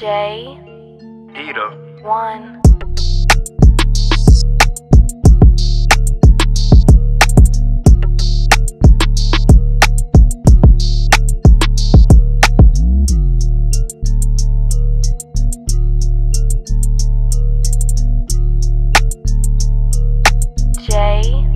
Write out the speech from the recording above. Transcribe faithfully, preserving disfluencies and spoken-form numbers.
JaeHeThe1. One. JaeHeThe1.